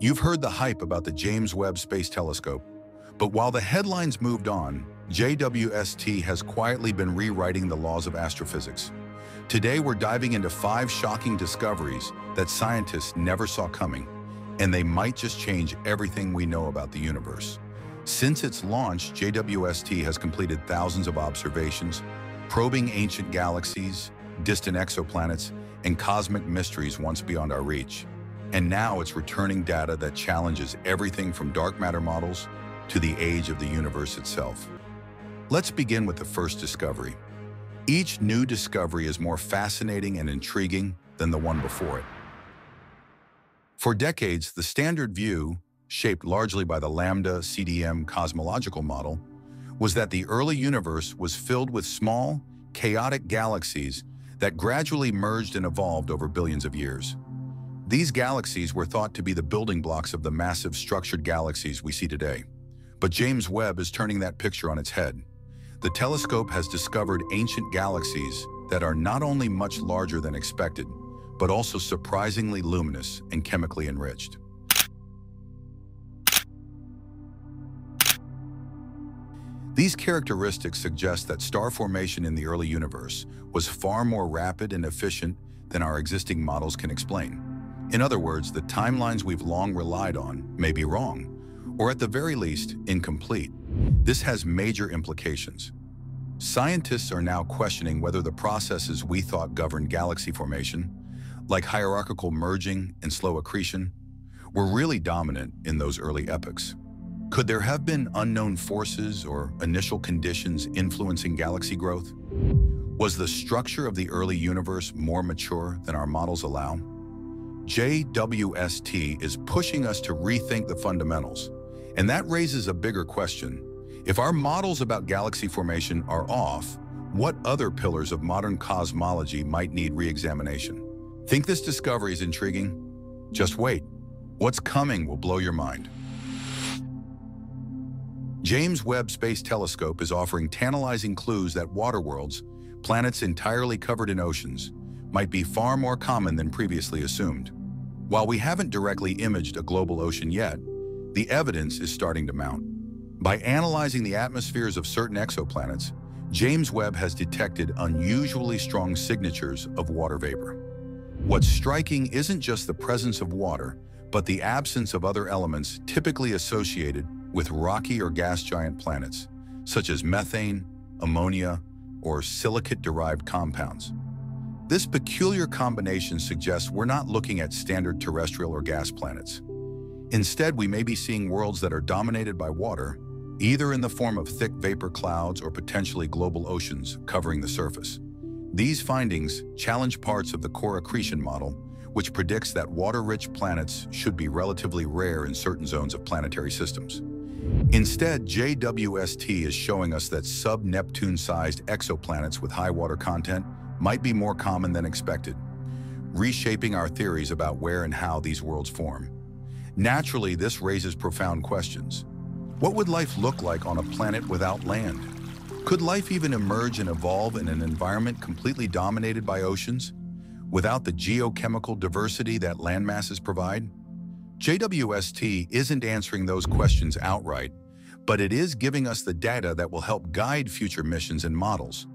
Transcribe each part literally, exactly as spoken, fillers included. You've heard the hype about the James Webb Space Telescope, but while the headlines moved on, J W S T has quietly been rewriting the laws of astrophysics. Today we're diving into five shocking discoveries that scientists never saw coming, and they might just change everything we know about the universe. Since its launch, J W S T has completed thousands of observations, probing ancient galaxies, distant exoplanets, and cosmic mysteries once beyond our reach. And now it's returning data that challenges everything from dark matter models to the age of the universe itself. Let's begin with the first discovery. Each new discovery is more fascinating and intriguing than the one before it. For decades, the standard view, shaped largely by the Lambda C D M cosmological model, was that the early universe was filled with small, chaotic galaxies that gradually merged and evolved over billions of years. These galaxies were thought to be the building blocks of the massive structured galaxies we see today. But James Webb is turning that picture on its head. The telescope has discovered ancient galaxies that are not only much larger than expected, but also surprisingly luminous and chemically enriched. These characteristics suggest that star formation in the early universe was far more rapid and efficient than our existing models can explain. In other words, the timelines we've long relied on may be wrong, or at the very least, incomplete. This has major implications. Scientists are now questioning whether the processes we thought governed galaxy formation, like hierarchical merging and slow accretion, were really dominant in those early epochs. Could there have been unknown forces or initial conditions influencing galaxy growth? Was the structure of the early universe more mature than our models allow? J W S T is pushing us to rethink the fundamentals, and that raises a bigger question. If our models about galaxy formation are off, what other pillars of modern cosmology might need re-examination? Think this discovery is intriguing? Just wait. What's coming will blow your mind. James Webb Space Telescope is offering tantalizing clues that water worlds, planets entirely covered in oceans, might be far more common than previously assumed. While we haven't directly imaged a global ocean yet, the evidence is starting to mount. By analyzing the atmospheres of certain exoplanets, James Webb has detected unusually strong signatures of water vapor. What's striking isn't just the presence of water, but the absence of other elements typically associated with rocky or gas giant planets, such as methane, ammonia, or silicate-derived compounds. This peculiar combination suggests we're not looking at standard terrestrial or gas planets. Instead, we may be seeing worlds that are dominated by water, either in the form of thick vapor clouds or potentially global oceans covering the surface. These findings challenge parts of the core accretion model, which predicts that water-rich planets should be relatively rare in certain zones of planetary systems. Instead, J W S T is showing us that sub-Neptune-sized exoplanets with high water content might be more common than expected, reshaping our theories about where and how these worlds form. Naturally, this raises profound questions. What would life look like on a planet without land? Could life even emerge and evolve in an environment completely dominated by oceans, without the geochemical diversity that landmasses provide? J W S T isn't answering those questions outright, but it is giving us the data that will help guide future missions and models.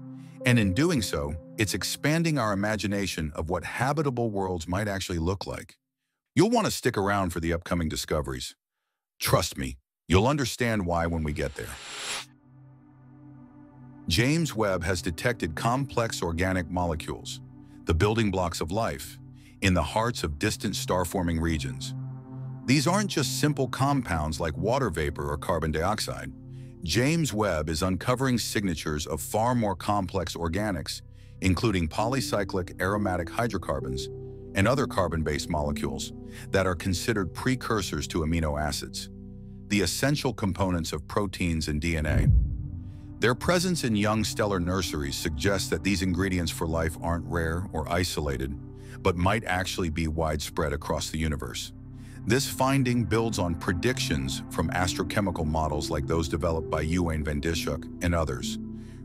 And in doing so, it's expanding our imagination of what habitable worlds might actually look like. You'll want to stick around for the upcoming discoveries. Trust me, you'll understand why when we get there. James Webb has detected complex organic molecules, the building blocks of life, in the hearts of distant star-forming regions. These aren't just simple compounds like water vapor or carbon dioxide. James Webb is uncovering signatures of far more complex organics, including polycyclic aromatic hydrocarbons and other carbon-based molecules that are considered precursors to amino acids, the essential components of proteins and D N A. Their presence in young stellar nurseries suggests that these ingredients for life aren't rare or isolated, but might actually be widespread across the universe. This finding builds on predictions from astrochemical models like those developed by Ewine van Dishoeck and others,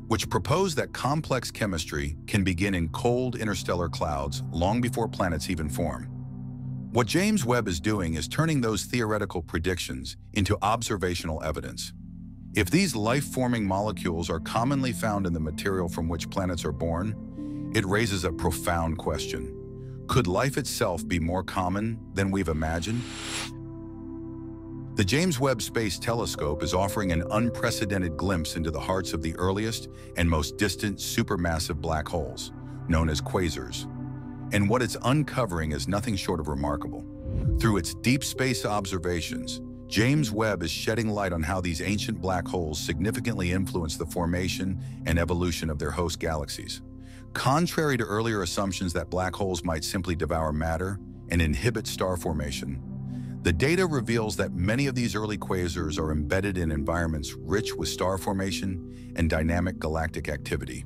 which propose that complex chemistry can begin in cold interstellar clouds long before planets even form. What James Webb is doing is turning those theoretical predictions into observational evidence. If these life-forming molecules are commonly found in the material from which planets are born, it raises a profound question. Could life itself be more common than we've imagined? The James Webb Space Telescope is offering an unprecedented glimpse into the hearts of the earliest and most distant supermassive black holes, known as quasars. And what it's uncovering is nothing short of remarkable. Through its deep space observations, James Webb is shedding light on how these ancient black holes significantly influence the formation and evolution of their host galaxies. Contrary to earlier assumptions that black holes might simply devour matter and inhibit star formation, the data reveals that many of these early quasars are embedded in environments rich with star formation and dynamic galactic activity.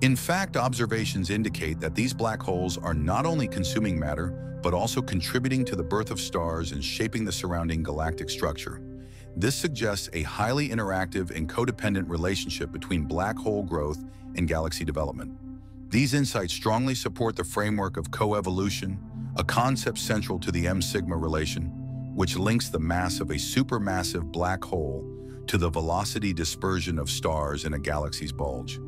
In fact, observations indicate that these black holes are not only consuming matter, but also contributing to the birth of stars and shaping the surrounding galactic structure. This suggests a highly interactive and codependent relationship between black hole growth and galaxy development. These insights strongly support the framework of coevolution, a concept central to the M sigma relation, which links the mass of a supermassive black hole to the velocity dispersion of stars in a galaxy's bulge.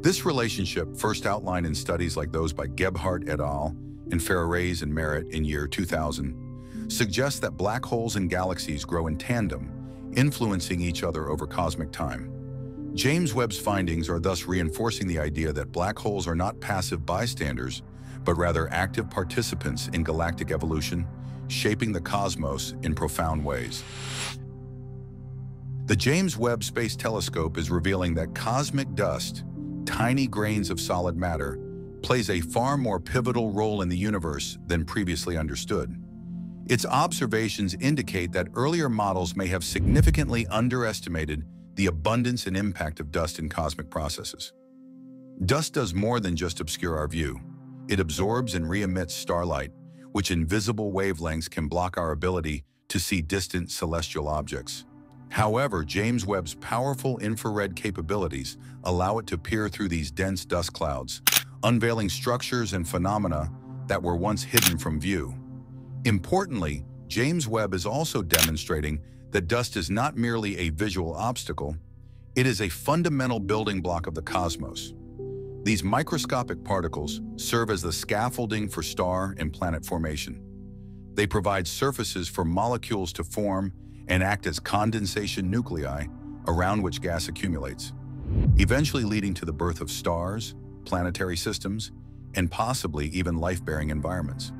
This relationship, first outlined in studies like those by Gebhardt et al. And Ferrarese and Merritt in year two thousand, suggests that black holes and galaxies grow in tandem, influencing each other over cosmic time. James Webb's findings are thus reinforcing the idea that black holes are not passive bystanders, but rather active participants in galactic evolution, shaping the cosmos in profound ways. The James Webb Space Telescope is revealing that cosmic dust, tiny grains of solid matter, plays a far more pivotal role in the universe than previously understood. Its observations indicate that earlier models may have significantly underestimated the abundance and impact of dust in cosmic processes. Dust does more than just obscure our view. It absorbs and re-emits starlight, which in visible wavelengths can block our ability to see distant celestial objects. However, James Webb's powerful infrared capabilities allow it to peer through these dense dust clouds, unveiling structures and phenomena that were once hidden from view. Importantly, James Webb is also demonstrating that dust is not merely a visual obstacle, it is a fundamental building block of the cosmos. These microscopic particles serve as the scaffolding for star and planet formation. They provide surfaces for molecules to form and act as condensation nuclei around which gas accumulates, eventually leading to the birth of stars, planetary systems, and possibly even life-bearing environments.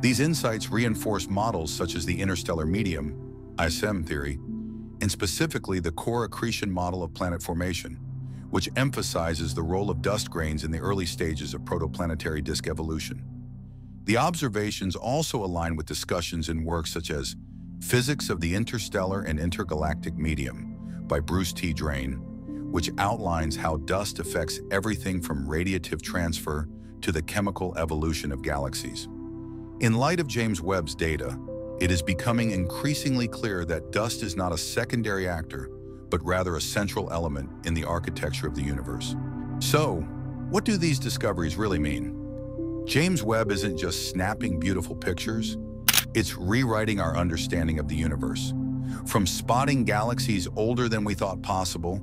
These insights reinforce models such as the interstellar medium, I S M theory, and specifically the core accretion model of planet formation, which emphasizes the role of dust grains in the early stages of protoplanetary disk evolution. The observations also align with discussions in works such as Physics of the Interstellar and Intergalactic Medium by Bruce T. Draine, which outlines how dust affects everything from radiative transfer to the chemical evolution of galaxies. In light of James Webb's data, it is becoming increasingly clear that dust is not a secondary actor, but rather a central element in the architecture of the universe. So, what do these discoveries really mean? James Webb isn't just snapping beautiful pictures, it's rewriting our understanding of the universe. From spotting galaxies older than we thought possible,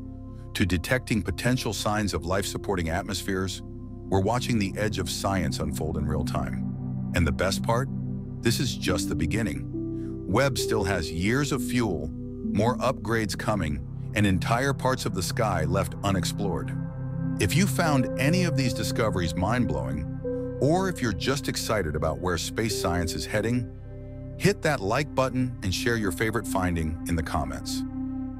to detecting potential signs of life-supporting atmospheres, we're watching the edge of science unfold in real time. And the best part? This is just the beginning. Webb still has years of fuel, more upgrades coming, and entire parts of the sky left unexplored. If you found any of these discoveries mind-blowing, or if you're just excited about where space science is heading, hit that like button and share your favorite finding in the comments.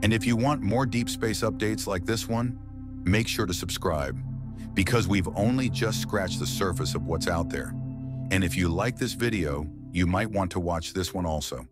And if you want more deep space updates like this one, make sure to subscribe, because we've only just scratched the surface of what's out there. And if you like this video, you might want to watch this one also.